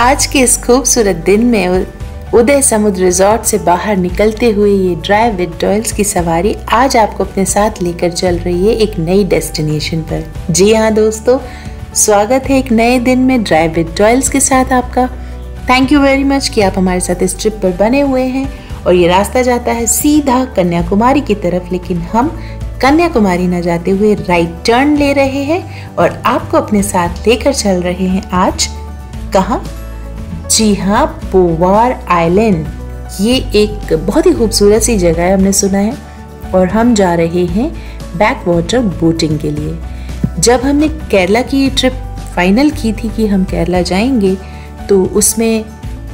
आज के इस खूबसूरत दिन में उदय समुद्र रिजॉर्ट से बाहर निकलते हुए ये ड्राइव विद डॉयल्स की सवारी आज आपको अपने साथ लेकर चल रही है एक नई डेस्टिनेशन पर। जी हाँ दोस्तों, स्वागत है एक नए दिन में ड्राइव विद डॉयल्स के साथ आपका। थैंक यू वेरी मच कि आप हमारे साथ इस ट्रिप पर बने हुए हैं। और ये रास्ता जाता है सीधा कन्याकुमारी की तरफ, लेकिन हम कन्याकुमारी न जाते हुए राइट टर्न ले रहे हैं और आपको अपने साथ लेकर चल रहे हैं आज कहाँ? जी हाँ, पूवार आइलैंड। ये एक बहुत ही खूबसूरत सी जगह है हमने सुना है, और हम जा रहे हैं बैक वाटर बोटिंग के लिए। जब हमने केरला की ट्रिप फाइनल की थी कि हम केरला जाएंगे, तो उसमें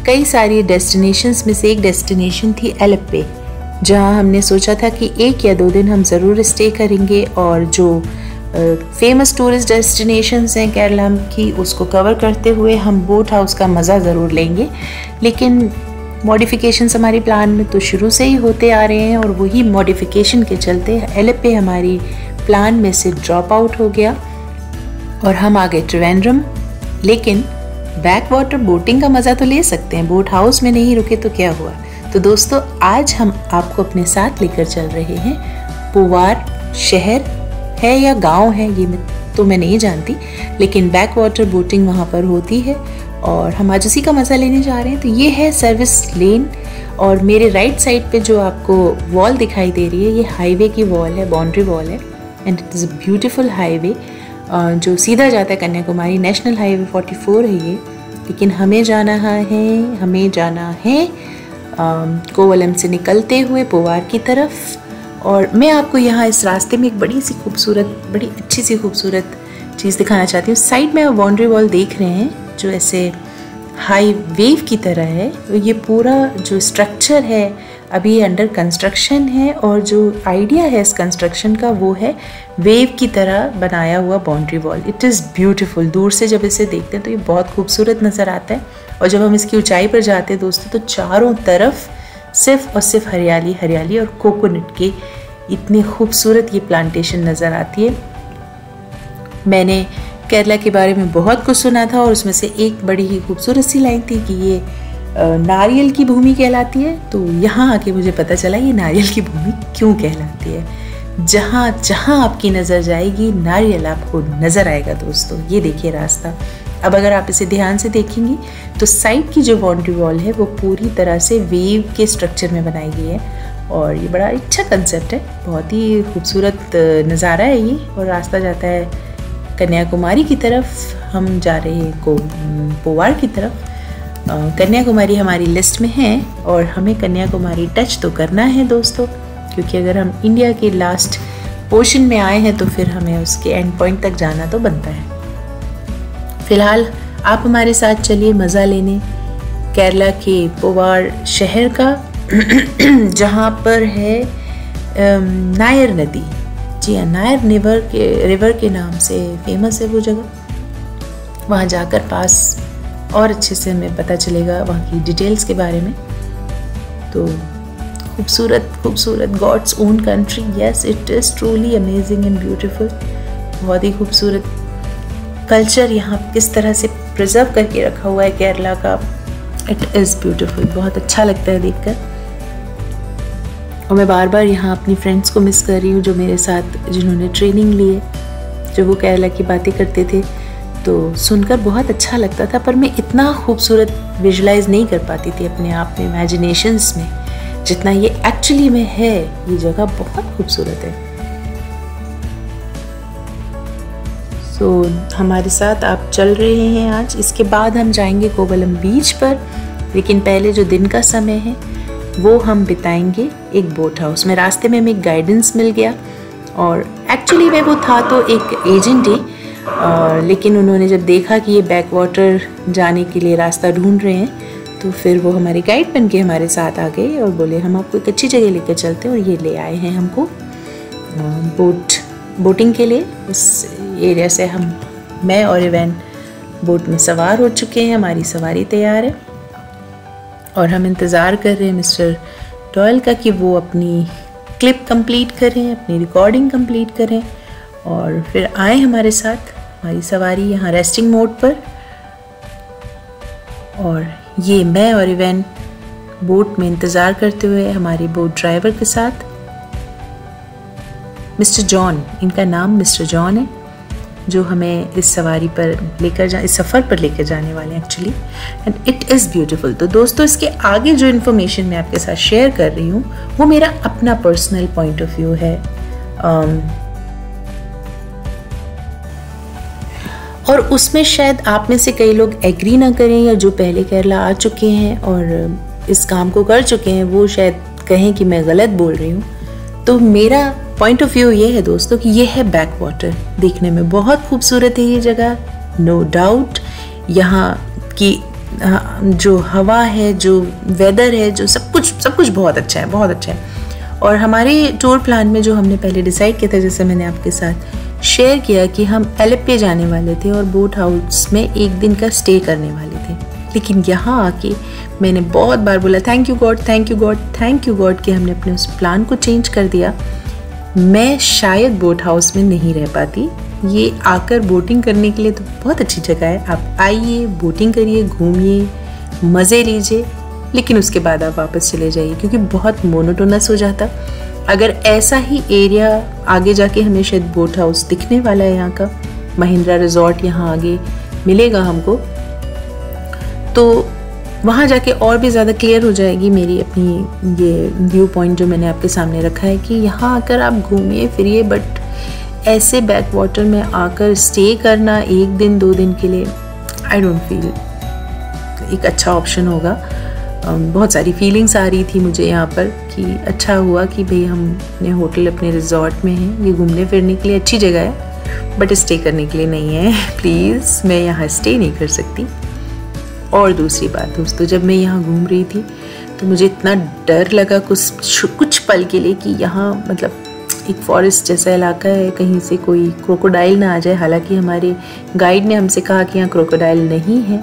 कई सारी डेस्टिनेशंस में से एक डेस्टिनेशन थी एलेप्पे, जहाँ हमने सोचा था कि एक या दो दिन हम ज़रूर स्टे करेंगे और जो फेमस टूरिस्ट डेस्टिनेशंस हैं केरला की उसको कवर करते हुए हम बोट हाउस का मज़ा ज़रूर लेंगे। लेकिन मॉडिफिकेशंस हमारे प्लान में तो शुरू से ही होते आ रहे हैं और वही मॉडिफिकेशन के चलते एलेप्पे हमारी प्लान में से ड्रॉप आउट हो गया और हम आ गए त्रिवेंद्रम। लेकिन बैक वाटर बोटिंग का मज़ा तो ले सकते हैं, बोट हाउस में नहीं रुके तो क्या हुआ। तो दोस्तों, आज हम आपको अपने साथ लेकर चल रहे हैं पूवार शहर है या गांव है ये तो मैं नहीं जानती, लेकिन बैक वाटर बोटिंग वहाँ पर होती है और हम आज उसी का मज़ा लेने जा रहे हैं। तो ये है सर्विस लेन, और मेरे राइट साइड पे जो आपको वॉल दिखाई दे रही है ये हाईवे की वॉल है, बाउंड्री वॉल है। And it is a beautiful highway जो सीधा जाता है कन्याकुमारी। नेशनल हाईवे 44 है ये, लेकिन हमें जाना है कोवलम से निकलते हुए पूवार की तरफ। और मैं आपको यहाँ इस रास्ते में एक बड़ी अच्छी सी खूबसूरत चीज़ दिखाना चाहती हूँ। साइड में आप बाउंड्री वॉल देख रहे हैं जो ऐसे हाई वेव की तरह है, तो ये पूरा जो स्ट्रक्चर है अभी अंडर कंस्ट्रक्शन है, और जो आइडिया है इस कंस्ट्रक्शन का वो है वेव की तरह बनाया हुआ boundary wall. It is beautiful. दूर से जब इसे देखते हैं तो ये बहुत खूबसूरत नज़र आता है, और जब हम इसकी ऊंचाई पर जाते हैं दोस्तों तो चारों तरफ सिर्फ और सिर्फ हरियाली और कोकोनट की इतनी खूबसूरत ये प्लांटेशन नज़र आती है। मैंने केरला के बारे में बहुत कुछ सुना था, और उसमें से एक बड़ी ही खूबसूरत सी लाइन थी कि ये नारियल की भूमि कहलाती है। तो यहाँ आके मुझे पता चला ये नारियल की भूमि क्यों कहलाती है। जहाँ जहाँ आपकी नज़र जाएगी नारियल आपको नज़र आएगा दोस्तों। ये देखिए रास्ता, अब अगर आप इसे ध्यान से देखेंगी तो साइड की जो बाउंड्री वॉल है वो पूरी तरह से वेव के स्ट्रक्चर में बनाई गई है, और ये बड़ा अच्छा कंसेप्ट है, बहुत ही खूबसूरत नज़ारा है ये। और रास्ता जाता है कन्याकुमारी की तरफ, हम जा रहे हैं पूवार की तरफ। कन्याकुमारी हमारी लिस्ट में है और हमें कन्याकुमारी टच तो करना है दोस्तों, क्योंकि अगर हम इंडिया के लास्ट पोर्शन में आए हैं तो फिर हमें उसके एंड पॉइंट तक जाना तो बनता है। फिलहाल आप हमारे साथ चलिए मज़ा लेने केरला के पूवार शहर का, जहाँ पर है नायर नदी। जी हाँ, नायर रिवर के नाम से फेमस है वो जगह। वहाँ जाकर पास और अच्छे से हमें पता चलेगा वहाँ की डिटेल्स के बारे में। तो खूबसूरत God's own country, yes it is truly amazing and beautiful. बहुत ही खूबसूरत कल्चर यहाँ किस तरह से प्रिजर्व करके रखा हुआ है केरला का, इट इज़ ब्यूटीफुल। बहुत अच्छा लगता है देखकर, और मैं बार बार यहाँ अपनी फ्रेंड्स को मिस कर रही हूँ जो मेरे साथ जिन्होंने ट्रेनिंग ली है, जो वो केरला की बातें करते थे तो सुनकर बहुत अच्छा लगता था, पर मैं इतना खूबसूरत विजुलाइज़ नहीं कर पाती थी अपने आप में, इमेजिनेशंस में, जितना ये एक्चुअली में है। ये जगह बहुत खूबसूरत है। सो हमारे साथ आप चल रहे हैं आज। इसके बाद हम जाएंगे कोवलम बीच पर, लेकिन पहले जो दिन का समय है वो हम बिताएंगे एक बोट हाउस में। रास्ते में हमें एक गाइडेंस मिल गया, और एक्चुअली में वो था तो एक एजेंट ही, लेकिन उन्होंने जब देखा कि ये बैक वाटर जाने के लिए रास्ता ढूंढ रहे हैं तो फिर वो हमारे गाइड बन के हमारे साथ आ गए और बोले हम आपको एक अच्छी जगह लेकर चलते हैं। और ये ले आए हैं हमको बोटिंग के लिए। उस एरिया से मैं और इवन बोट में सवार हो चुके हैं, हमारी सवारी तैयार है और हम इंतज़ार कर रहे हैं मिस्टर डॉयल का कि वो अपनी क्लिप कंप्लीट करें, अपनी रिकॉर्डिंग कंप्लीट करें, और फिर आए हमारे साथ। हमारी सवारी यहाँ रेस्टिंग मोड पर, और ये मैं और इवेन बोट में इंतज़ार करते हुए हमारे बोट ड्राइवर के साथ। मिस्टर जॉन, इनका नाम मिस्टर जॉन है, जो हमें इस सवारी पर लेकर जा, इस सफ़र पर लेकर जाने वाले हैं actually. And it is beautiful. तो दोस्तों, इसके आगे जो इन्फॉर्मेशन मैं आपके साथ शेयर कर रही हूँ वो मेरा अपना पर्सनल पॉइंट ऑफ व्यू है और उसमें शायद आप में से कई लोग एग्री ना करें, या जो पहले केरला आ चुके हैं और इस काम को कर चुके हैं वो शायद कहें कि मैं गलत बोल रही हूँ। तो मेरा पॉइंट ऑफ व्यू ये है दोस्तों कि ये है बैक वाटर। देखने में बहुत खूबसूरत है ये जगह, नो डाउट। यहाँ की जो हवा है, जो वेदर है, जो सब कुछ बहुत अच्छा है, बहुत अच्छा है। और हमारे टूर प्लान में जो हमने पहले डिसाइड किया था, जैसे मैंने आपके साथ शेयर किया कि हम एलेप्पे जाने वाले थे और बोट हाउस में एक दिन का स्टे करने वाले थे, लेकिन यहाँ आके मैंने बहुत बार बोला thank you God, thank you God, thank you God कि हमने अपने उस प्लान को चेंज कर दिया। मैं शायद बोट हाउस में नहीं रह पाती। ये आकर बोटिंग करने के लिए तो बहुत अच्छी जगह है, आप आइए, बोटिंग करिए, घूमिए, मज़े लीजिए, लेकिन उसके बाद आप वापस चले जाइए क्योंकि बहुत मोनोटोनस हो जाता। अगर ऐसा ही एरिया आगे जाके हमें शायद बोट हाउस दिखने वाला है, यहाँ का महिंद्रा रिजॉर्ट यहाँ आगे मिलेगा हमको, तो वहाँ जाके और भी ज़्यादा क्लियर हो जाएगी मेरी अपनी ये व्यू पॉइंट जो मैंने आपके सामने रखा है कि यहाँ आकर आप घूमिए फिरिए, बट ऐसे बैक वाटर में आकर स्टे करना एक दिन दो दिन के लिए, आई डोंट फील एक अच्छा ऑप्शन होगा। बहुत सारी फीलिंग्स आ रही थी मुझे यहाँ पर कि अच्छा हुआ कि भाई हम अपने होटल, अपने रिजॉर्ट में हैं, ये घूमने फिरने के लिए अच्छी जगह है बट स्टे करने के लिए नहीं है। प्लीज़, मैं यहाँ स्टे नहीं कर सकती। और दूसरी बात दोस्तों, जब मैं यहाँ घूम रही थी तो मुझे इतना डर लगा कुछ पल के लिए कि यहाँ मतलब एक फॉरेस्ट जैसा इलाका है, कहीं से कोई क्रोकोडाइल ना आ जाए। हालांकि हमारे गाइड ने हमसे कहा कि यहाँ क्रोकोडाइल नहीं है,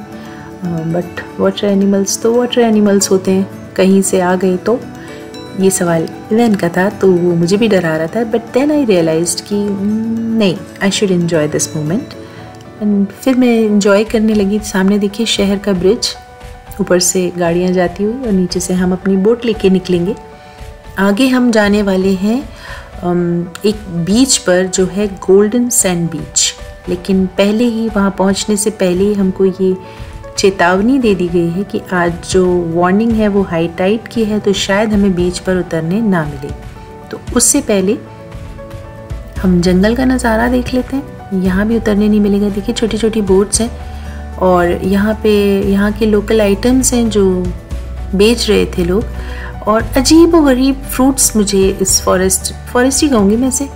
बट वाटर एनिमल्स तो वाटर एनिमल्स होते हैं, कहीं से आ गए तो। ये सवाल इवेन का था तो वो मुझे भी डरा रहा था, बट देन आई रियलाइज्ड कि नहीं, I should enjoy this moment. And फिर मैं इंजॉय करने लगी। सामने देखिए शहर का ब्रिज, ऊपर से गाड़ियाँ जाती हुई और नीचे से हम अपनी बोट लेके निकलेंगे। आगे हम जाने वाले हैं एक बीच पर जो है गोल्डन सैंड बीच, लेकिन पहले ही वहाँ पहुँचने से पहले ही हमको ये चेतावनी दे दी गई है कि आज जो वार्निंग है वो हाई टाइड की है, तो शायद हमें बीच पर उतरने ना मिले। तो उससे पहले हम जंगल का नज़ारा देख लेते हैं। यहाँ भी उतरने नहीं मिलेगा। देखिए छोटी छोटी बोट्स हैं और यहाँ पे यहाँ के लोकल आइटम्स हैं जो बेच रहे थे लोग, और अजीब गरीब फ्रूट्स मुझे इस फॉरेस्ट ही कहूँगी मैं इसे,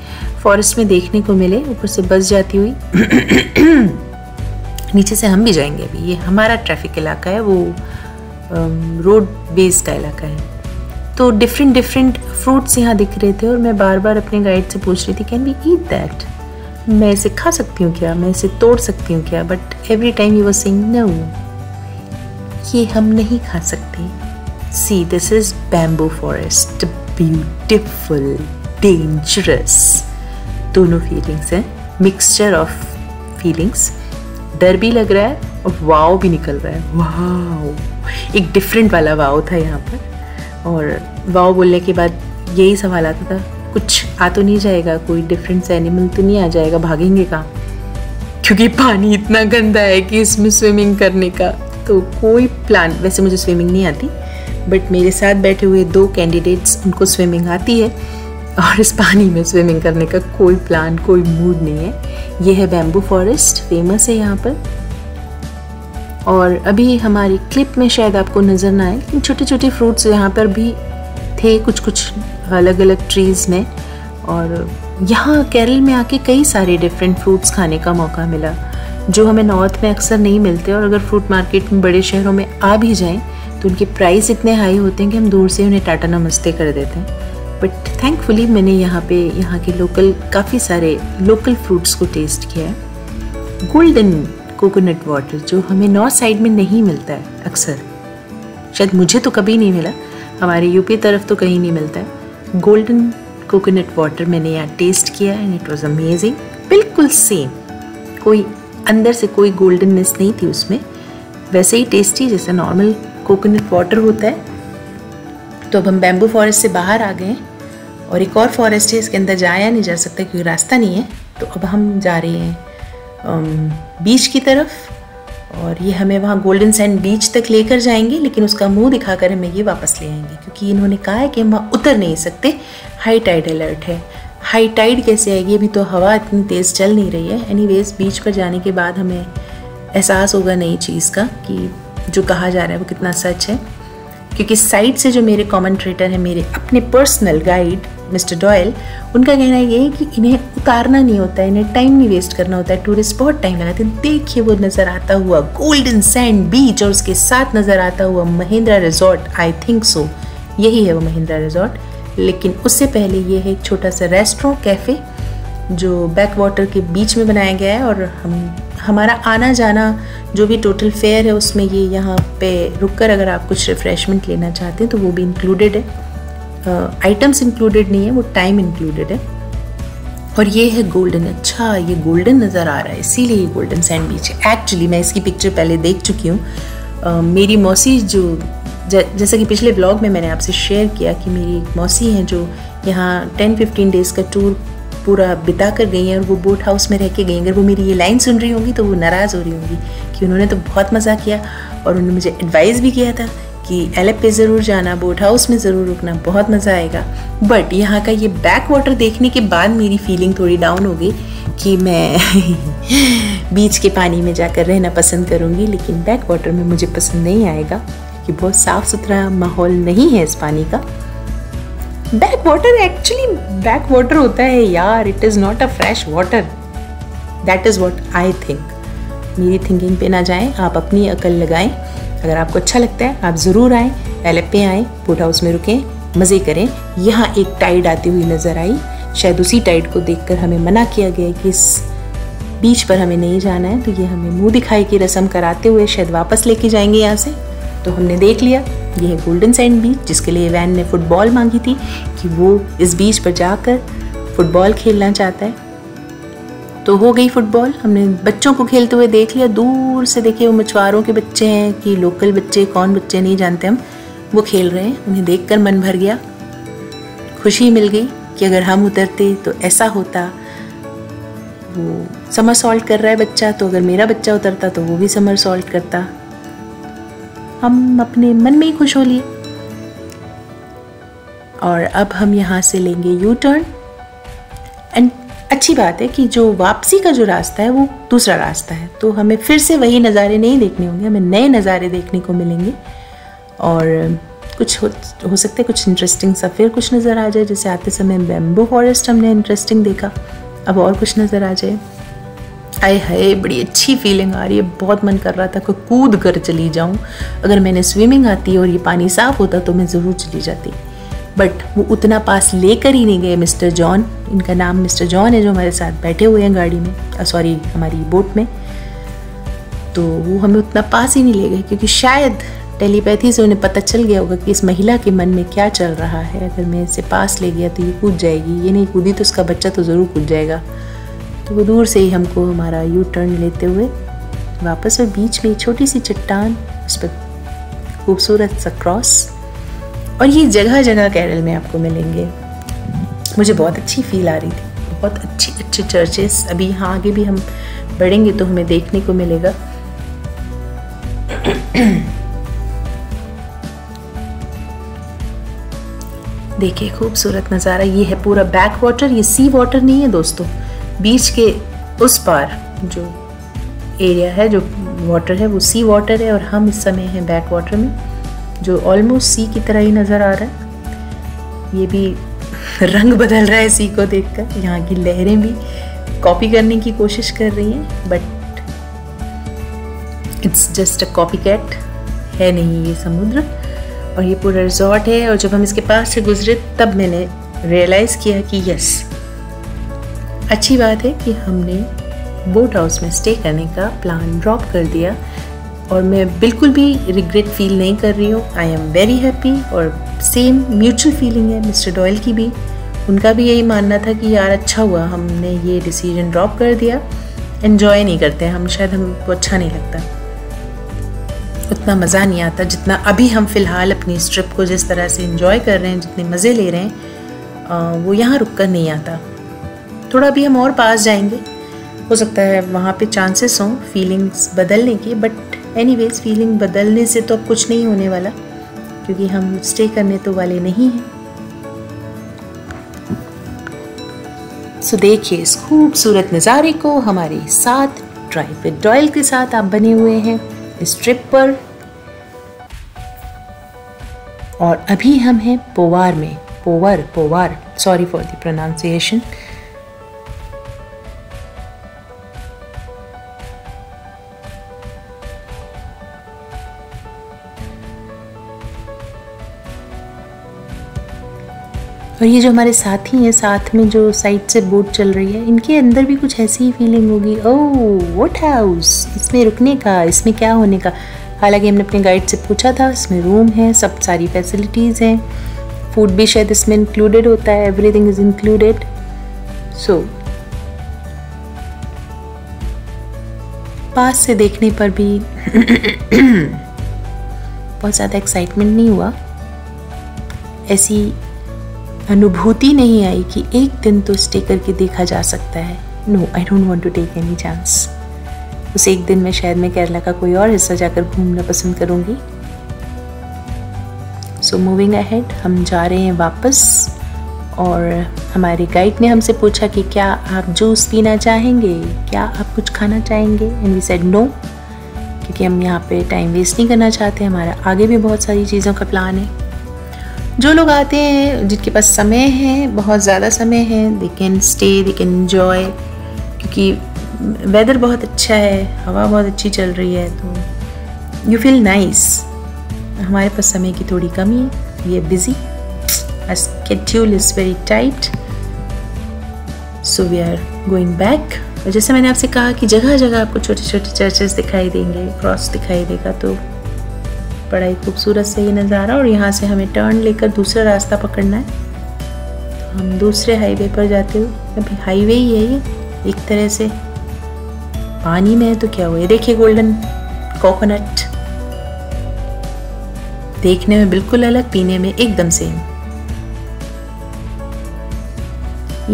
फॉरेस्ट में देखने को मिले। ऊपर से बस जाती हुई नीचे से हम भी जाएंगे। अभी ये हमारा ट्रैफिक इलाका है, वो रोड बेस का इलाका है, तो डिफरेंट डिफरेंट फ्रूट्स यहाँ दिख रहे थे और मैं बार बार अपने गाइड से पूछ रही थी कैन वी ईट दैट, मैं इसे खा सकती हूँ क्या, मैं इसे तोड़ सकती हूँ क्या, but every time he was saying no, ये हम नहीं खा सकते। See, this is bamboo forest, beautiful, dangerous, दोनों फीलिंग्स हैं, मिक्सचर ऑफ फीलिंग्स। डर भी लग रहा है और वाव भी निकल रहा है। वाव, एक डिफरेंट वाला वाव था यहाँ पर। और वाव बोलने के बाद यही सवाल आता था कुछ आ तो नहीं जाएगा, कोई डिफरेंट एनिमल तो नहीं आ जाएगा, भागेंगे कहाँ, क्योंकि पानी इतना गंदा है कि इसमें स्विमिंग करने का तो कोई प्लान। वैसे मुझे स्विमिंग नहीं आती, बट मेरे साथ बैठे हुए दो कैंडिडेट्स, उनको स्विमिंग आती है और इस पानी में स्विमिंग करने का कोई प्लान, कोई मूड नहीं है। यह है बैम्बू फॉरेस्ट, फेमस है यहाँ पर। और अभी हमारी क्लिप में शायद आपको नज़र ना आए, छोटे छोटे फ्रूट्स यहाँ पर भी थे, कुछ कुछ अलग अलग ट्रीज़ में। और यहाँ केरल में आके कई सारे डिफरेंट फ्रूट्स खाने का मौका मिला जो हमें नॉर्थ में अक्सर नहीं मिलते, और अगर फ्रूट मार्केट में बड़े शहरों में आ भी जाएं तो उनके प्राइस इतने हाई होते हैं कि हम दूर से उन्हें टाटा नमस्ते कर देते हैं। बट थैंकफुली मैंने यहाँ पे यहाँ के लोकल, काफ़ी सारे लोकल फ्रूट्स को टेस्ट किया है। गोल्डन कोकोनट वाटर जो हमें नॉर्थ साइड में नहीं मिलता है अक्सर, शायद मुझे तो कभी नहीं मिला, हमारे यूपी तरफ तो कहीं नहीं मिलता है। गोल्डन कोकोनट वाटर मैंने यहाँ टेस्ट किया एंड इट वाज अमेजिंग, बिल्कुल सेम, कोई अंदर से कोई गोल्डननेस नहीं थी उसमें, वैसे ही टेस्टी जैसे नॉर्मल कोकोनट वाटर होता है। तो अब हम बैम्बू फॉरेस्ट से बाहर आ गए हैं और एक और फॉरेस्ट है, इसके अंदर जाया नहीं जा सकता क्योंकि रास्ता नहीं है। तो अब हम जा रहे हैं बीच की तरफ और ये हमें वहाँ गोल्डन सैंड बीच तक लेकर जाएंगे, लेकिन उसका मुंह दिखाकर हमें ये वापस ले आएंगे क्योंकि इन्होंने कहा है कि हम वहाँ उतर नहीं सकते, हाई टाइड अलर्ट है। हाई टाइड कैसे आएगी, अभी तो हवा इतनी तेज़ चल नहीं रही है। एनीवेज बीच पर जाने के बाद हमें एहसास होगा नई चीज़ का कि जो कहा जा रहा है वो कितना सच है, क्योंकि साइड से जो मेरे कमेंटेटर हैं, मेरे अपने पर्सनल गाइड मिस्टर डॉयल, उनका कहना ये है कि इन्हें उतारना नहीं होता है, इन्हें टाइम नहीं वेस्ट करना होता है। टूरिस्ट बहुत टाइम लगाते हैं। देखिए वो नज़र आता हुआ गोल्डन सैंड बीच और उसके साथ नज़र आता हुआ Mahindra resort, I think so यही है वो महिंद्रा रिजॉर्ट। लेकिन उससे पहले ये है एक छोटा सा रेस्टोरेंट कैफ़े जो बैक वाटर के बीच में बनाया गया है और हमारा आना जाना जो भी टोटल फेयर है उसमें ये यहाँ पे रुककर अगर आप कुछ रिफ़्रेशमेंट लेना चाहते हैं तो वो भी इंक्लूडेड है। आइटम्स इंक्लूडेड नहीं है, वो टाइम इंक्लूडेड है। और ये है गोल्डन, अच्छा ये गोल्डन नज़र आ रहा है इसीलिए ये गोल्डन सैंड बीच है। एक्चुअली मैं इसकी पिक्चर पहले देख चुकी हूँ। मेरी मौसी जो जैसा कि पिछले ब्लॉग में मैंने आपसे शेयर किया कि मेरी एक मौसी हैं जो यहाँ 10-15 डेज़ का टूर पूरा बिता कर गई हैं और वो बोट हाउस में रह के गई हैं। अगर वो मेरी ये लाइन सुन रही होंगी तो वो नाराज़ हो रही होंगी कि उन्होंने तो बहुत मज़ा किया और उन्होंने मुझे एडवाइस भी किया था कि एलेप्पे ज़रूर जाना, बोट हाउस में ज़रूर रुकना, बहुत मज़ा आएगा। बट यहाँ का ये बैक वाटर देखने के बाद मेरी फीलिंग थोड़ी डाउन हो गई कि मैं बीच के पानी में जाकर रहना पसंद करूँगी, लेकिन बैक वाटर में मुझे पसंद नहीं आएगा कि बहुत साफ़ सुथरा माहौल नहीं है इस पानी का। Back water actually back water होता है यार, it is not a fresh water. That is what I think. मेरी थिंकिंग पे ना जाएं, आप अपनी अकल लगाएं। अगर आपको अच्छा लगता है आप ज़रूर आएँ, एलेप्पे आएँ, बोट हाउस में रुकें, मज़े करें। यहाँ एक टाइड आती हुई नज़र आई, शायद उसी टाइड को देखकर हमें मना किया गया कि इस बीच पर हमें नहीं जाना है, तो ये हमें मुँह दिखाई की रस्म कराते हुए शायद वापस लेके जाएंगे यहाँ से। तो हमने देख लिया ये है गोल्डन सैंड बीच, जिसके लिए वैन ने फुटबॉल मांगी थी कि वो इस बीच पर जाकर फुटबॉल खेलना चाहता है। तो हो गई फुटबॉल, हमने बच्चों को खेलते हुए देख लिया दूर से। देखिए वो मछुआरों के बच्चे हैं कि लोकल बच्चे, कौन बच्चे नहीं जानते हम, वो खेल रहे हैं। उन्हें देखकर मन भर गया, खुशी मिल गई कि अगर हम उतरते तो ऐसा होता। वो समर सॉल्ट कर रहा है बच्चा, तो अगर मेरा बच्चा उतरता तो वो भी समर सॉल्ट करता। हम अपने मन में ही खुश हो लिए। और अब हम यहाँ से लेंगे यू टर्न। एंड अच्छी बात है कि जो वापसी का जो रास्ता है वो दूसरा रास्ता है, तो हमें फिर से वही नज़ारे नहीं देखने होंगे, हमें नए नज़ारे देखने को मिलेंगे। और कुछ हो सकता है कुछ इंटरेस्टिंग सा फिर कुछ नज़र आ जाए, जैसे आते समय बैम्बू फॉरेस्ट हमने इंटरेस्टिंग देखा, अब और कुछ नज़र आ जाए। आए हाय बड़ी अच्छी फीलिंग आ रही है, बहुत मन कर रहा था कि कूद कर चली जाऊं। अगर मैंने स्विमिंग आती और ये पानी साफ होता तो मैं ज़रूर चली जाती, बट वो उतना पास लेकर ही नहीं गए मिस्टर जॉन। इनका नाम मिस्टर जॉन है जो हमारे साथ बैठे हुए हैं गाड़ी में, सॉरी हमारी बोट में। तो वो हमें उतना पास ही नहीं ले गए क्योंकि शायद टेलीपैथी से उन्हें पता चल गया होगा कि इस महिला के मन में क्या चल रहा है। अगर मैं इसे पास ले गया तो ये कूद जाएगी, ये नहीं कूदी तो उसका बच्चा तो ज़रूर कूद जाएगा। तो वो दूर से ही हमको हमारा यू टर्न लेते हुए वापस, और बीच में छोटी सी चट्टान, उस पर खूबसूरत सा क्रॉस। और ये जगह जगह केरल में आपको मिलेंगे। मुझे बहुत अच्छी फील आ रही थी, बहुत अच्छे चर्चेस। अभी यहाँ आगे भी हम बढ़ेंगे तो हमें देखने को मिलेगा। देखिए खूबसूरत नज़ारा, ये है पूरा बैक वाटर। ये सी वाटर नहीं है दोस्तों, बीच के उस पार जो एरिया है, जो वाटर है वो सी वाटर है और हम इस समय हैं बैक वाटर में, जो ऑलमोस्ट सी की तरह ही नज़र आ रहा है। ये भी रंग बदल रहा है सी को देखकर, यहाँ की लहरें भी कॉपी करने की कोशिश कर रही हैं, but it's just a copy cat है नहीं ये समुद्र। और ये पूरा रिजॉर्ट है, और जब हम इसके पास से गुजरे तब मैंने रियलाइज़ किया कि यस, अच्छी बात है कि हमने बोट हाउस में स्टे करने का प्लान ड्रॉप कर दिया। और मैं बिल्कुल भी रिग्रेट फील नहीं कर रही हूँ, आई एम वेरी हैप्पी। और सेम म्यूचुअल फीलिंग है मिस्टर डॉयल की भी, उनका भी यही मानना था कि यार अच्छा हुआ हमने ये डिसीजन ड्रॉप कर दिया, एन्जॉय नहीं करते हम, शायद हमको अच्छा नहीं लगता। उतना मज़ा नहीं आता जितना अभी हम फ़िलहाल अपनी इस ट्रिप को जिस तरह से इन्जॉय कर रहे हैं, जितने मज़े ले रहे हैं, वो यहाँ रुक कर नहीं आता। थोड़ा अभी हम और पास जाएंगे, हो सकता है वहाँ पे चांसेस हों फीलिंग्स बदलने की, बट एनीवेज फीलिंग बदलने से तो अब कुछ नहीं होने वाला क्योंकि हम स्टे करने तो वाले नहीं हैं। सो देखिए इस खूबसूरत नज़ारे को, हमारे साथ ड्राइव विद डॉयल के साथ आप बने हुए हैं इस ट्रिप पर। और अभी हम हैं पोवार में, Poovar, sorry for the pronunciation. और ये जो हमारे साथी हैं, साथ में जो साइड से बोट चल रही है, इनके अंदर भी कुछ ऐसी ही फीलिंग होगी, ओह वॉट हाउस, इसमें रुकने का, इसमें क्या होने का। हालांकि हमने अपने गाइड से पूछा था, इसमें रूम है, सब सारी फैसिलिटीज़ हैं, फूड भी शायद इसमें इंक्लूडेड होता है, एवरीथिंग इज़ इंक्लूडेड। सो पास से देखने पर भी बहुत ज़्यादा एक्साइटमेंट नहीं हुआ, ऐसी अनुभूति नहीं आई कि एक दिन तो स्टे करके देखा जा सकता है। No, I don't want to take any chance. उस एक दिन में शायद मैं केरला का कोई और हिस्सा जाकर घूमना पसंद करूँगी। सो मूविंग अहेड, हम जा रहे हैं वापस। और हमारे गाइड ने हमसे पूछा कि क्या आप जूस पीना चाहेंगे, क्या आप कुछ खाना चाहेंगे, एंड वी सेड नो, क्योंकि हम यहाँ पे टाइम वेस्ट नहीं करना चाहते। हमारा आगे भी बहुत सारी चीज़ों का प्लान है। जो लोग आते हैं, जिनके पास समय है, बहुत ज़्यादा समय है, they can stay, they can enjoy, क्योंकि वेदर बहुत अच्छा है, हवा बहुत अच्छी चल रही है, तो यू फील नाइस। हमारे पास समय की थोड़ी कमी है, we are busy, our schedule is very tight, so we are going back. और जैसे मैंने आपसे कहा कि जगह जगह आपको छोटे छोटे चर्चेस दिखाई देंगे, क्रॉस दिखाई देगा, तो बड़ा ही खूबसूरत से ये नज़ारा। और यहाँ से हमें टर्न लेकर दूसरा रास्ता पकड़ना है, तो हम दूसरे हाईवे पर जाते हुए, अभी हाईवे ही है ये एक तरह से, पानी में है तो क्या हुआ। देखिए गोल्डन कोकोनट, देखने में बिल्कुल अलग, पीने में एकदम सेम।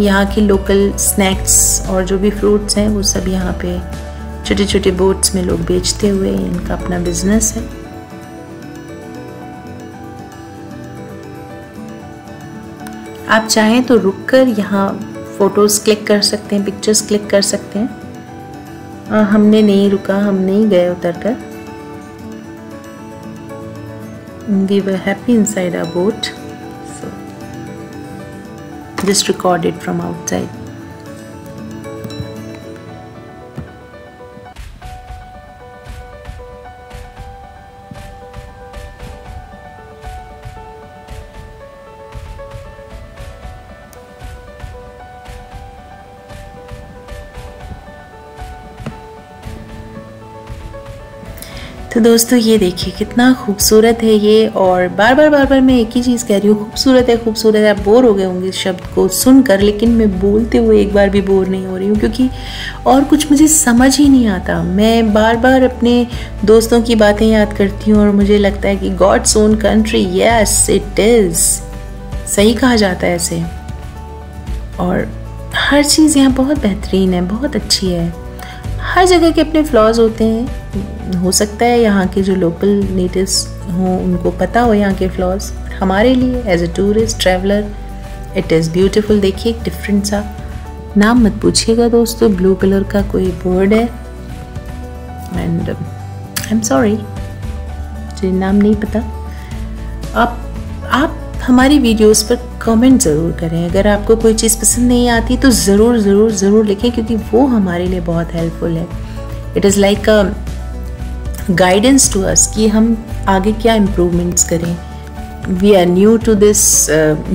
यहाँ के लोकल स्नैक्स और जो भी फ्रूट्स हैं वो सब यहाँ पे छोटे छोटे बोट्स में लोग बेचते हुए, इनका अपना बिजनेस है। आप चाहें तो रुककर यहाँ फ़ोटोज़ क्लिक कर सकते हैं, पिक्चर्स क्लिक कर सकते हैं। हमने नहीं रुका, हम नहीं गए उतर कर, we were happy inside our boat, so just recorded from outside. तो दोस्तों ये देखिए कितना खूबसूरत है ये। और बार बार मैं एक ही चीज़ कह रही हूँ, खूबसूरत है खूबसूरत है। आप बोर हो गए होंगे इस शब्द को सुनकर, लेकिन मैं बोलते हुए एक बार भी बोर नहीं हो रही हूँ, क्योंकि और कुछ मुझे समझ ही नहीं आता। मैं बार अपने दोस्तों की बातें याद करती हूँ और मुझे लगता है कि God's own country, yes it is, सही कहा जाता है ऐसे। और हर चीज़ यहाँ बहुत बेहतरीन है, बहुत अच्छी है। हर जगह के अपने फ्लॉज होते हैं, हो सकता है यहाँ के जो लोकल नेटिव्स हों उनको पता हो यहाँ के फ्लॉज। हमारे लिए as a tourist traveller it is beautiful. देखिए एक डिफरेंट सा, नाम मत पूछिएगा दोस्तों, ब्लू कलर का कोई बोर्ड है, एंड आई एम सॉरी मुझे नाम नहीं पता। आप हमारी वीडियोस पर कमेंट ज़रूर करें, अगर आपको कोई चीज़ पसंद नहीं आती तो ज़रूर ज़रूर ज़रूर लिखें, क्योंकि वो हमारे लिए बहुत हेल्पफुल है। It is like a guidance to us कि हम आगे क्या इम्प्रूवमेंट्स करें। We are new to this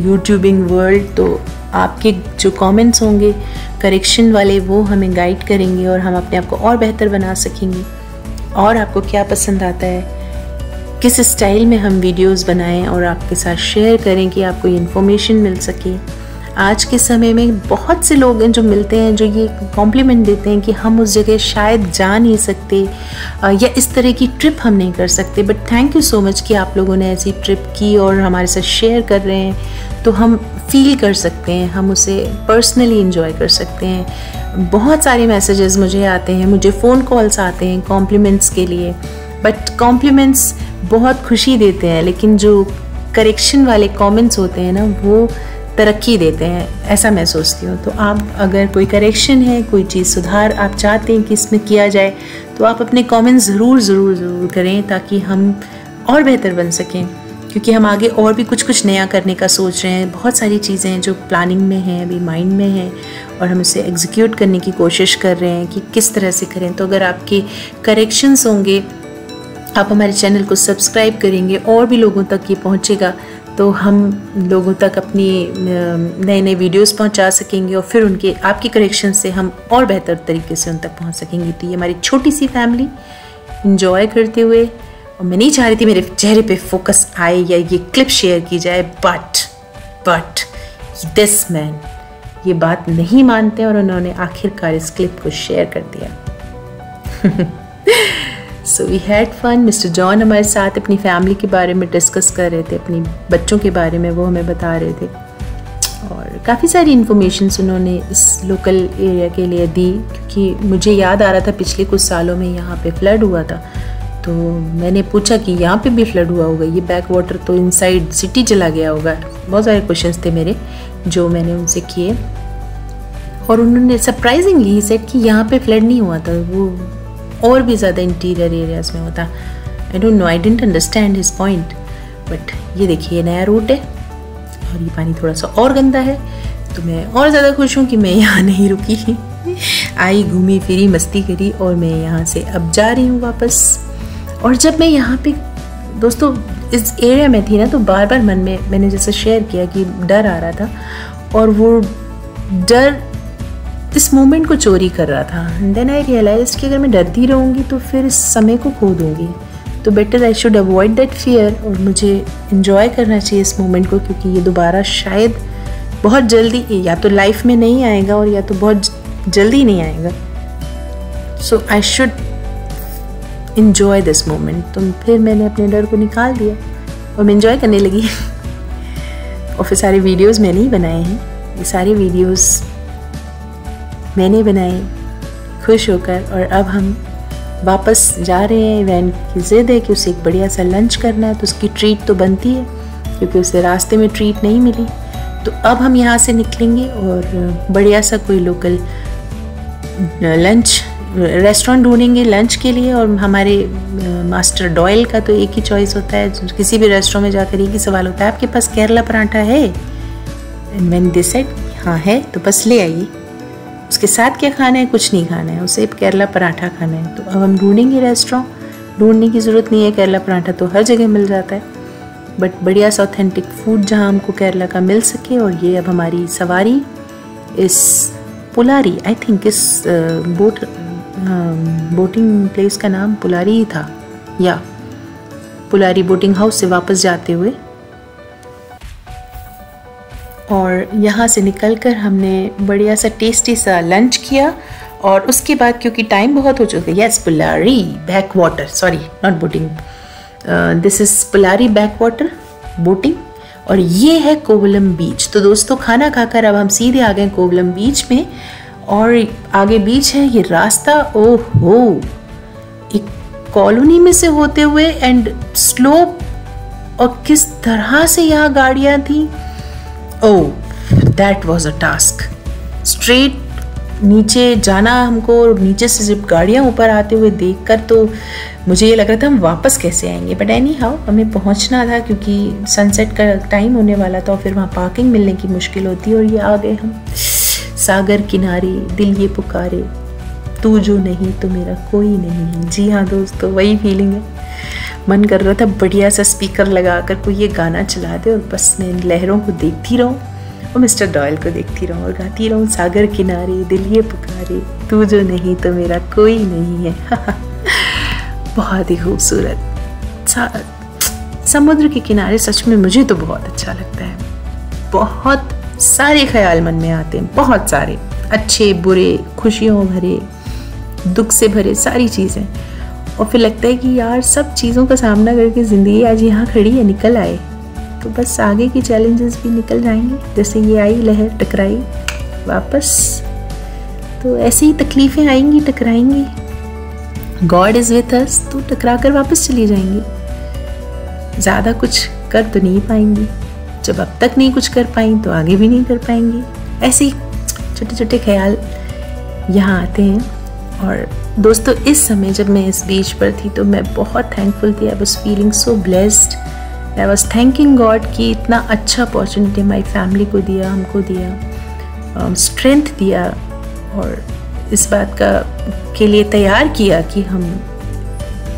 YouTubing world, तो आपके जो कमेंट्स होंगे करेक्शन वाले वो हमें गाइड करेंगे और हम अपने आप को और बेहतर बना सकेंगे। और आपको क्या पसंद आता है, किस स्टाइल में हम वीडियोस बनाएं, और आपके साथ शेयर करें कि आपको ये इन्फॉर्मेशन मिल सके। आज के समय में बहुत से लोग हैं जो मिलते हैं जो ये कॉम्प्लीमेंट देते हैं कि हम उस जगह शायद जा नहीं सकते या इस तरह की ट्रिप हम नहीं कर सकते, but thank you so much कि आप लोगों ने ऐसी ट्रिप की और हमारे साथ शेयर कर रहे हैं, तो हम फील कर सकते हैं, हम उसे पर्सनली इंजॉय कर सकते हैं। बहुत सारे मैसेजेस मुझे आते हैं, मुझे फ़ोन कॉल्स आते हैं कॉम्प्लीमेंट्स के लिए, बट कॉम्प्लीमेंट्स बहुत खुशी देते हैं, लेकिन जो करेक्शन वाले कमेंट्स होते हैं ना वो तरक्की देते हैं, ऐसा मैं सोचती हूँ। तो आप अगर कोई करेक्शन है, कोई चीज़ सुधार आप चाहते हैं कि इसमें किया जाए, तो आप अपने कमेंट्स ज़रूर ज़रूर ज़रूर करें ताकि हम और बेहतर बन सकें, क्योंकि हम आगे और भी कुछ कुछ नया करने का सोच रहे हैं। बहुत सारी चीज़ें हैं जो प्लानिंग में हैं, अभी माइंड में हैं, और हम उसे एग्जीक्यूट करने की कोशिश कर रहे हैं कि किस तरह से करें। तो अगर आपके करेक्शंस होंगे, आप हमारे चैनल को सब्सक्राइब करेंगे और भी लोगों तक ये पहुंचेगा, तो हम लोगों तक अपनी नए नए वीडियोस पहुंचा सकेंगे और फिर उनके आपके करेक्शन से हम और बेहतर तरीके से उन तक पहुंच सकेंगे। तो ये हमारी छोटी सी फैमिली इंजॉय करते हुए, और मैं नहीं चाह रही थी मेरे चेहरे पे फोकस आए या ये क्लिप शेयर की जाए, बट दिस मैन ये बात नहीं मानते और उन्होंने आखिरकार इस क्लिप को शेयर कर दिया। So we had fun. Mister John हमारे साथ अपनी फैमिली के बारे में डिस्कस कर रहे थे, अपने बच्चों के बारे में वो हमें बता रहे थे, और काफ़ी सारी इन्फॉर्मेशंस उन्होंने इस लोकल एरिया के लिए दी, क्योंकि मुझे याद आ रहा था पिछले कुछ सालों में यहाँ पे फ्लड हुआ था, तो मैंने पूछा कि यहाँ पे भी फ्लड हुआ होगा, ये बैक वाटर तो इनसाइड सिटी चला गया होगा। बहुत सारे क्वेश्चंस थे मेरे जो मैंने उनसे किए, और उन्होंने सरप्राइजिंगली ही सेट कि यहाँ पे फ्लड नहीं हुआ था, वो और भी ज़्यादा इंटीरियर एरियाज़ में होता। I don't know, I don't understand his point, but ये देखिए ये नया रूट है और ये पानी थोड़ा सा और गंदा है, तो मैं और ज़्यादा खुश हूँ कि मैं यहाँ नहीं रुकी, आई घूमी फिरी मस्ती करी और मैं यहाँ से अब जा रही हूँ वापस। और जब मैं यहाँ पे दोस्तों इस एरिया में थी ना, तो बार बार मन में मैंने जैसे शेयर किया कि डर आ रहा था, और वो डर इस मोमेंट को चोरी कर रहा था। देन आई रियलाइज कि अगर मैं डरती रहूँगी तो फिर इस समय को खो दूँगी, तो better I should avoid that fear, और मुझे इन्जॉय करना चाहिए इस मोमेंट को, क्योंकि ये दोबारा शायद बहुत जल्दी या तो लाइफ में नहीं आएगा और या तो बहुत जल्दी नहीं आएगा। So I should enjoy this moment. तो फिर मैंने अपने डर को निकाल दिया और मैं इन्जॉय करने लगी। और फिर सारे वीडियोज़ मैंने ही बनाए हैं, ये सारे वीडियोज़ मैंने बनाए खुश होकर। और अब हम वापस जा रहे हैं, इवेंट की ज़िद है कि उसे एक बढ़िया सा लंच करना है, तो उसकी ट्रीट तो बनती है, क्योंकि उसे रास्ते में ट्रीट नहीं मिली। तो अब हम यहाँ से निकलेंगे और बढ़िया सा कोई लोकल लंच रेस्टोरेंट ढूंढेंगे लंच के लिए। और हमारे मास्टर डॉयल का तो एक ही चॉइस होता है, किसी भी रेस्टोरेंट में जाकर एक ही सवाल होता है, आपके पास केरला पराठा है? एंड व्हेन दे सेड हाँ है, तो बस ले आइए, उसके साथ क्या खाना है? कुछ नहीं खाना है, उसे केरला पराठा खाना है। तो अब हम ढूंढेंगे रेस्टोरेंट, ढूंढने की ज़रूरत नहीं है, केरला पराठा तो हर जगह मिल जाता है, बट बढ़िया सा ऑथेंटिक फूड जहाँ हमको केरला का मिल सके। और ये अब हमारी सवारी इस पुलारी, आई थिंक इस बोटिंग प्लेस का नाम पुलारी ही था, या पुलारी बोटिंग हाउस से वापस जाते हुए। और यहाँ से निकलकर हमने बढ़िया सा टेस्टी सा लंच किया, और उसके बाद क्योंकि टाइम बहुत हो चुका है, yes Pulari backwater, sorry not boating, this is Pulari backwater boating, और ये है कोवलम बीच। तो दोस्तों खाना खाकर अब हम सीधे आ गए कोवलम बीच में, और आगे बीच है, ये रास्ता ओहो एक कॉलोनी में से होते हुए, एंड स्लोप, और किस तरह से यहाँ गाड़ियाँ थीं, oh that was a task. Straight नीचे जाना हमको, और नीचे से जब गाड़ियाँ ऊपर आते हुए देखकर तो मुझे ये लग रहा था हम वापस कैसे आएंगे, बट एनी हाउ हमें पहुंचना था, क्योंकि सनसेट का टाइम होने वाला था, और फिर वहाँ पार्किंग मिलने की मुश्किल होती है। और ये आ गए हम सागर किनारे, दिल ये पुकारे तू जो नहीं तो मेरा कोई नहीं। जी हाँ दोस्तों, वही फीलिंग है। मन कर रहा था बढ़िया सा स्पीकर लगा कर कोई ये गाना चला दे, और बस मैं लहरों को देखती रहूँ और मिस्टर डॉयल को देखती रहूँ और गाती रहूँ, सागर किनारे दिल ये पुकारे तू जो नहीं तो मेरा कोई नहीं है। बहुत ही खूबसूरत समुद्र के किनारे, सच में मुझे तो बहुत अच्छा लगता है, बहुत सारे ख्याल मन में आते हैं, बहुत सारे, अच्छे बुरे, खुशियों भरे, दुख से भरे, सारी चीज़ें। और फिर लगता है कि यार सब चीज़ों का सामना करके ज़िंदगी आज यहाँ खड़ी है, निकल आए, तो बस आगे की चैलेंजेस भी निकल जाएंगे। जैसे ये आई लहर, टकराई, वापस, तो ऐसे ही तकलीफ़ें आएंगी, टकराएंगी। गॉड इज़ विथ अस, तो टकरा कर वापस चली जाएंगी। ज़्यादा कुछ कर तो नहीं पाएंगी, जब अब तक नहीं कुछ कर पाई तो आगे भी नहीं कर पाएंगी। ऐसे ही छोटे छोटे ख्याल यहाँ आते हैं। और दोस्तों, इस समय जब मैं इस बीच पर थी तो मैं बहुत थैंकफुल थी। I was feeling so blessed, I was thanking God कि इतना अच्छा अपॉर्चुनिटी हमारी फैमिली को दिया, हमको दिया, स्ट्रेंथ दिया, और इस बात का के लिए तैयार किया कि हम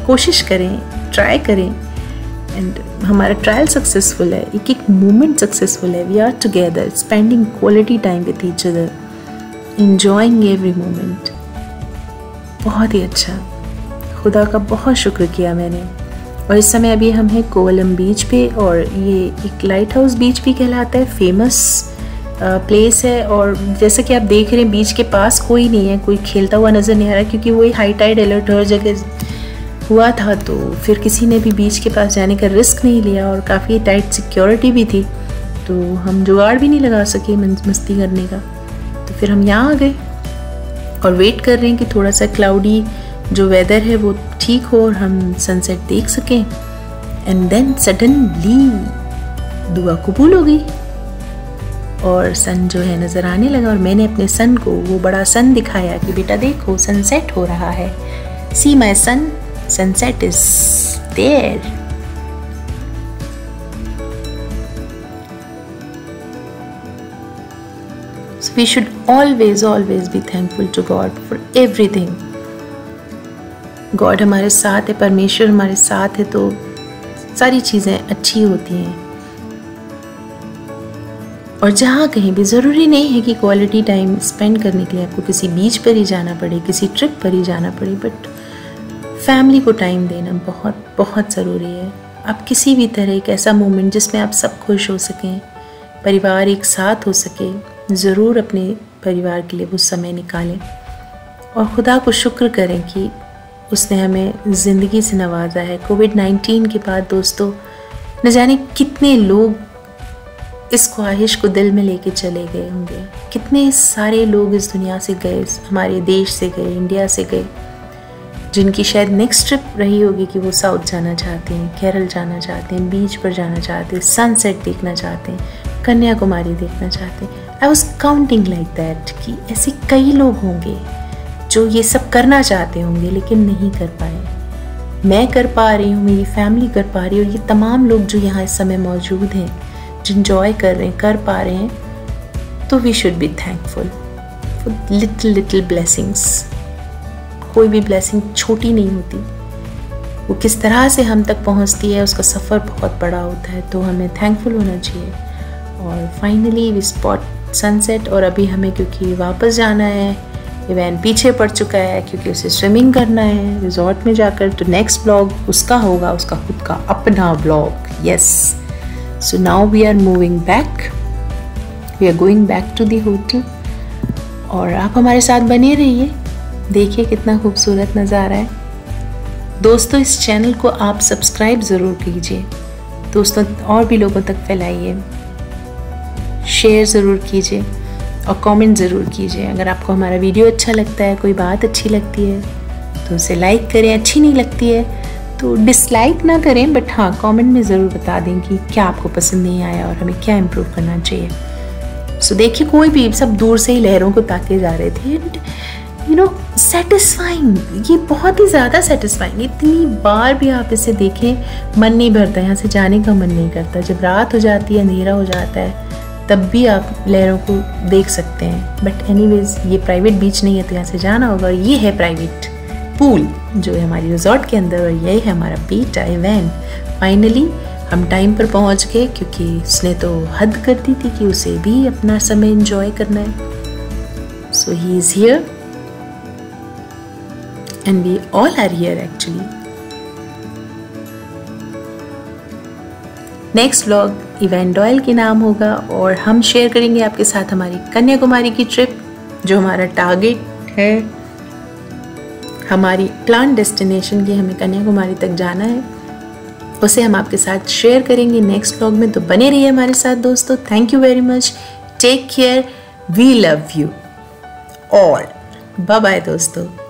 कोशिश करें, ट्राई करें। एंड हमारा ट्रायल सक्सेसफुल है, एक एक मोमेंट सक्सेसफुल है। We are together, spending quality time with each other, enjoying every moment. बहुत ही अच्छा, खुदा का बहुत शुक्र किया मैंने। और इस समय अभी हम हैं कोवलम बीच पे, और ये एक लाइट हाउस बीच भी कहलाता है, फेमस प्लेस है। और जैसा कि आप देख रहे हैं, बीच के पास कोई नहीं है, कोई खेलता हुआ नज़र नहीं आ रहा, क्योंकि वही हाई टाइड अलर्ट हर जगह हुआ था, तो फिर किसी ने भी बीच के पास जाने का रिस्क नहीं लिया। और काफ़ी टाइट सिक्योरिटी भी थी, तो हम जुगाड़ भी नहीं लगा सके मस्ती करने का। तो फिर हम यहाँ आ गए और वेट कर रहे हैं कि थोड़ा सा क्लाउडी जो वेदर है वो ठीक हो और हम सनसेट देख सकें। एंड देन सडनली दुआ कबूल हो गई और सन जो है नज़र आने लगा। और मैंने अपने सन को, वो बड़ा सन दिखाया कि बेटा देखो सनसेट हो रहा है, see my son, sunset is there. We should always, always be thankful to God for everything. God हमारे साथ है, परमेश्वर हमारे साथ है, तो सारी चीज़ें अच्छी होती हैं। और जहाँ कहीं भी, ज़रूरी नहीं है कि क्वालिटी टाइम स्पेंड करने के लिए आपको किसी बीच पर ही जाना पड़े, किसी ट्रिप पर ही जाना पड़े, बट फैमिली को टाइम देना बहुत बहुत ज़रूरी है। आप किसी भी तरह एक ऐसा मोमेंट जिसमें आप सब खुश हो सकें, परिवार एक साथ हो सके, ज़रूर अपने परिवार के लिए वो समय निकालें और खुदा को शुक्र करें कि उसने हमें ज़िंदगी से नवाजा है। कोविड-19 के बाद दोस्तों, न जाने कितने लोग इस ख्वाहिश को दिल में लेके चले गए होंगे, कितने सारे लोग इस दुनिया से गए, हमारे देश से गए, इंडिया से गए, जिनकी शायद नेक्स्ट ट्रिप रही होगी कि वो साउथ जाना चाहते हैं, केरल जाना चाहते हैं, बीच पर जाना चाहते हैं, सनसेट देखना चाहते हैं, कन्याकुमारी देखना चाहते हैं। I was counting like that कि ऐसे कई लोग होंगे जो ये सब करना चाहते होंगे लेकिन नहीं कर पाए। मैं कर पा रही हूँ, मेरी फैमिली कर पा रही है, और ये तमाम लोग जो यहाँ इस समय मौजूद हैं, जो इन्जॉय कर रहे हैं, कर पा रहे हैं। तो we should be thankful for little little blessings. कोई भी ब्लेसिंग छोटी नहीं होती, वो किस तरह से हम तक पहुँचती है उसका सफ़र बहुत बड़ा होता है, तो हमें थैंकफुल होना चाहिए। और फाइनली वी स्पॉट सनसेट। और अभी हमें, क्योंकि वापस जाना है, इवेंट पीछे पड़ चुका है क्योंकि उसे स्विमिंग करना है रिजॉर्ट में जाकर, तो नेक्स्ट ब्लॉग उसका होगा, उसका खुद का अपना blog. Yes, so now we are moving back, we are going back to the hotel. और आप हमारे साथ बने रहिए, देखिए कितना खूबसूरत नज़ारा है। दोस्तों, इस चैनल को आप सब्सक्राइब ज़रूर कीजिए, दोस्तों और भी लोगों तक फैलाइए, शेयर ज़रूर कीजिए और कमेंट ज़रूर कीजिए। अगर आपको हमारा वीडियो अच्छा लगता है, कोई बात अच्छी लगती है तो उसे लाइक करें, अच्छी नहीं लगती है तो डिसलाइक ना करें, बट हाँ कमेंट में ज़रूर बता दें कि क्या आपको पसंद नहीं आया और हमें क्या इम्प्रूव करना चाहिए। सो देखिए, कोई भी, सब दूर से ही लहरों को ताके जा रहे थे। एंड यू नो, सेटिस्फाइंग, ये बहुत ही ज़्यादा सेटिस्फाइंग, इतनी बार भी आप इसे देखें मन नहीं भरता, यहाँ से जाने का मन नहीं करता। जब रात हो जाती है, अंधेरा हो जाता है, तब भी आप लहरों को देख सकते हैं। बट एनीवेज, ये प्राइवेट बीच नहीं है तो यहाँ से जाना होगा। और ये है प्राइवेट पूल जो है हमारी रिजॉर्ट के अंदर, और यही है हमारा बीटा इवेंट। फाइनली हम टाइम पर पहुँच गए, क्योंकि उसने तो हद कर दी थी कि उसे भी अपना समय एंजॉय करना है। So he is here and we all are here actually. Next vlog event dial के नाम होगा और हम शेयर करेंगे आपके साथ हमारी कन्याकुमारी की ट्रिप, जो हमारा टारगेट है। हमारी प्लान डेस्टिनेशन की हमें कन्याकुमारी तक जाना है, उसे हम आपके साथ शेयर करेंगे नेक्स्ट व्लॉग में। तो बने रहिए हमारे साथ दोस्तों। Thank you very much, take care, we love you all, bye bye दोस्तों।